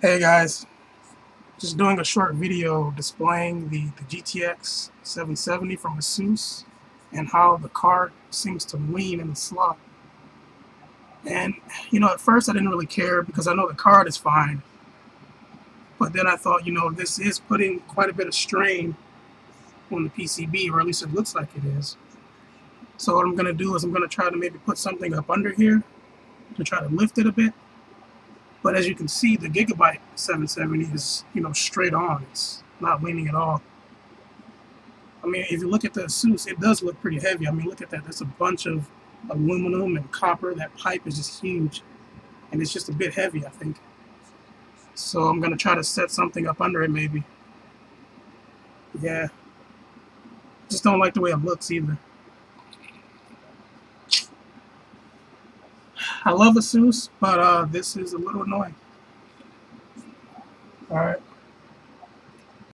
Hey guys, just doing a short video displaying the GTX 770 from Asus and how the card seems to lean in the slot. And you know, at first I didn't really care because I know the card is fine, but then I thought, you know, this is putting quite a bit of strain on the PCB, or at least it looks like it is. So what I'm going to do is I'm going to try to maybe put something up under here to try to lift it a bit. But as you can see, the Gigabyte 770 is, you know, straight on. It's not leaning at all. I mean, if you look at the Asus, it does look pretty heavy. I mean, look at that. That's a bunch of aluminum and copper. That pipe is just huge. And it's just a bit heavy, I think. So I'm going to try to set something up under it, maybe. Yeah. Just don't like the way it looks either. I love Asus, but this is a little annoying. All right.